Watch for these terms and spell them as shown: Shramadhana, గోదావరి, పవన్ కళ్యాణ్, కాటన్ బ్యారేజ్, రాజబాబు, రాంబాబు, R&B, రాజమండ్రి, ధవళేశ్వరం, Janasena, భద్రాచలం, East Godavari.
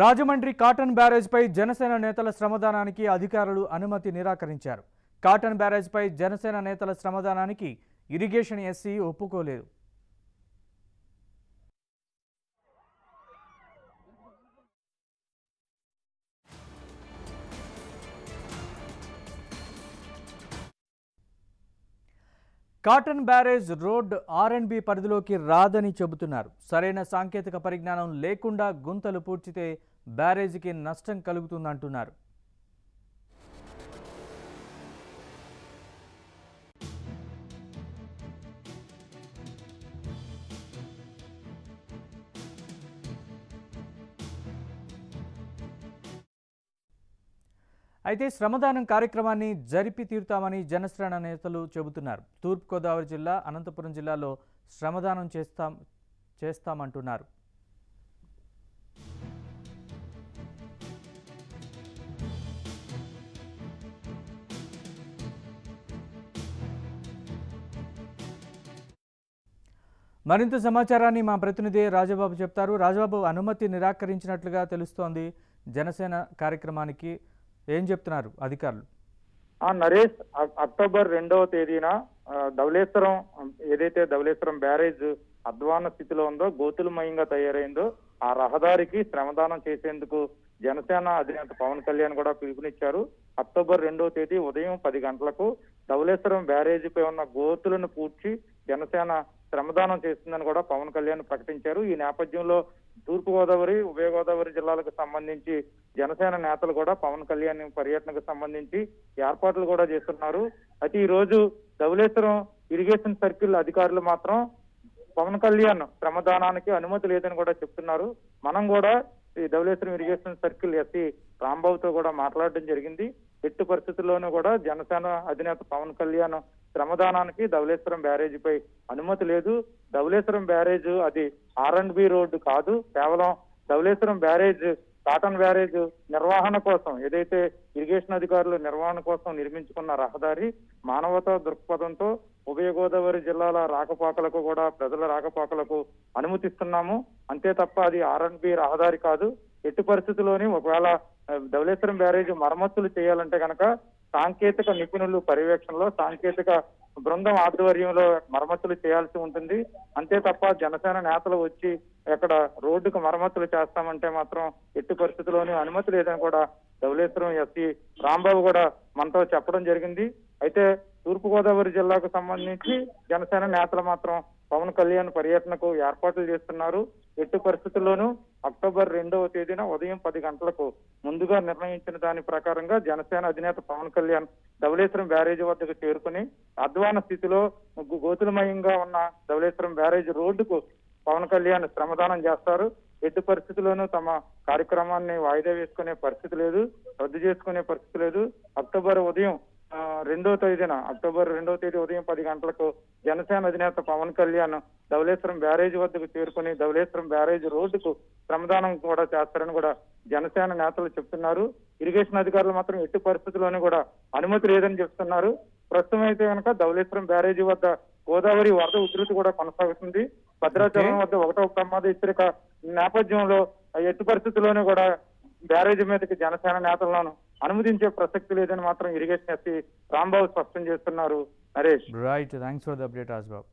రాజమండ్రి కాటన్ బ్యారేజ్ పై జనసేన నేతల శ్రమదానానికి అధికారులు అనుమతి నిరాకరించారు. కాటన్ బ్యారేజ్ పై జనసేన నేతల శ్రమదానానికి ఇరిగేషన్ ఎస్సీ ఒప్పుకోలేదు. కాటన్ బ్యారేజ్ రోడ్ ఆర్ఎండ్బి పరిధిలోకి రాదని చెబుతున్నారు. సరైన సాంకేతిక పరిజ్ఞానం లేకుండా గుంతలు పూడ్చితే బ్యారేజీకి నష్టం కలుగుతుందంటున్నారు. అయితే శ్రమదానం కార్యక్రమాన్ని జరిపి తీరుతామని జనసేన నేతలు చెబుతున్నారు. తూర్పు గోదావరి జిల్లా అనంతపురం జిల్లాలో శ్రమదానం చేస్తామంటున్నారు. మరింత సమాచారాన్ని మా ప్రతినిధి రాజబాబు చెప్తారు. రాజబాబు, అనుమతి నిరాకరించినట్లుగా తెలుస్తోంది. జనసేన కార్యక్రమానికి ఏం చెప్తున్నారు అధికారులు? నరేష్, అక్టోబర్ 2వ తేదీన ధవళేశ్వరం ఏదైతే ధవళేశ్వరం బ్యారేజ్ అధ్వాన స్థితిలో ఉందో, గోతులమయంగా తయారైందో, ఆ రహదారికి శ్రమదానం చేసేందుకు జనసేన అధినేత పవన్ కళ్యాణ్ కూడా పిలుపునిచ్చారు. అక్టోబర్ 2వ తేదీ ఉదయం 10 గంటలకు ధవళేశ్వరం బ్యారేజీపై ఉన్న గోతులను పూడ్చి జనసేన శ్రమదానం చేస్తుందని కూడా పవన్ కళ్యాణ్ ప్రకటించారు. ఈ నేపథ్యంలో తూర్పుగోదావరి, ఉభయ గోదావరి జిల్లాలకు సంబంధించి జనసేన నేతలు కూడా పవన్ కళ్యాణ్ పర్యటనకు సంబంధించి ఏర్పాట్లు కూడా చేస్తున్నారు. అయితే ఈ రోజు ధవళేశ్వరం ఇరిగేషన్ సర్కిల్ అధికారులు మాత్రం పవన్ కళ్యాణ్ శ్రమదానానికి అనుమతి లేదని కూడా చెప్తున్నారు. మనం కూడా ఈ ధవళేశ్వరం ఇరిగేషన్ సర్కిల్ ఎస్సీ రాంబాబుతో కూడా మాట్లాడడం జరిగింది. ఎట్టి పరిస్థితుల్లోనూ కూడా జనసేన అధినేత పవన్ కళ్యాణ్ శ్రమదానానికి ధవళేశ్వరం బ్యారేజీపై అనుమతి లేదు. ధవళేశ్వరం బ్యారేజ్ అది R&B రోడ్డు కాదు. కేవలం ధవళేశ్వరం బ్యారేజ్ కాటన్ బ్యారేజ్ నిర్వహణ కోసం, ఏదైతే ఇరిగేషన్ అధికారులు నిర్వహణ కోసం నిర్మించుకున్న రహదారి. మానవతా దృక్పథంతో ఉభయ గోదావరి జిల్లాల రాకపోకలకు కూడా, ప్రజల రాకపోకలకు అనుమతిస్తున్నాము అంతే తప్ప అది R&B రహదారి కాదు. ఎట్టి పరిస్థితుల్లోని ఒకవేళ ధవళేశ్వరం బ్యారేజ్ మరమ్మతులు చేయాలంటే కనుక సాంకేతిక నిపుణులు పర్యవేక్షణలో, సాంకేతిక బృందం ఆధ్వర్యంలో మరమ్మతులు చేయాల్సి ఉంటుంది. అంతే తప్ప జనసేన నేతలు వచ్చి అక్కడ రోడ్డుకు మరమ్మతులు చేస్తామంటే మాత్రం ఎట్టి పరిస్థితుల్లోనూ అనుమతి లేదని కూడా ధవళేశ్వరం ఎస్సీ రాంబాబు కూడా మనతో చెప్పడం జరిగింది. అయితే తూర్పుగోదావరి జిల్లాకు సంబంధించి జనసేన నేతలు మాత్రం పవన్ కళ్యాణ్ పర్యటనకు ఏర్పాట్లు చేస్తున్నారు. ఎట్టి పరిస్థితుల్లోనూ అక్టోబర్ 2వ తేదీన ఉదయం 10 గంటలకు ముందుగా నిర్ణయించిన దాని ప్రకారంగా జనసేన అధినేత పవన్ కళ్యాణ్ ధవళేశ్వరం బ్యారేజ్ వద్దకు చేరుకుని అధ్వాన స్థితిలో గోతులమయంగా ఉన్న ధవళేశ్వరం బ్యారేజ్ రోడ్డుకు పవన్ కళ్యాణ్ శ్రమదానం చేస్తారు. ఎట్టి పరిస్థితుల్లోనూ తమ కార్యక్రమాన్ని వాయిదా వేసుకునే పరిస్థితి లేదు, రద్దు చేసుకునే పరిస్థితి లేదు. అక్టోబర్ 2వ తేదీ ఉదయం 10 గంటలకు జనసేన అధినేత పవన్ కళ్యాణ్ ధవళేశ్వరం బ్యారేజ్ వద్దకు చేరుకుని ధవళేశ్వరం బ్యారేజ్ రోడ్డుకు శ్రమదానం కూడా చేస్తారని కూడా జనసేన నేతలు చెప్తున్నారు. ఇరిగేషన్ అధికారులు మాత్రం ఎట్టి పరిస్థితుల్లోనూ కూడా అనుమతి లేదని చెప్తున్నారు. ప్రస్తుతం అయితే కనుక ధవళేశ్వరం బ్యారేజీ వద్ద గోదావరి వరద ఉధృతి కూడా కొనసాగుతుంది. భద్రాచలం వద్ద 1వ ప్రమాద హెచ్చరిక నేపథ్యంలో ఎట్టి పరిస్థితుల్లోనూ కూడా బ్యారేజీ మీదకి జనసేన నేతలను అనుమతించే ప్రసక్తి లేదని మాత్రం ఇరిగేషన్ ఎస్సీ రాంబాబు స్పష్టం చేస్తున్నారు. Naresh, right, thanks for the update రాజబాబు.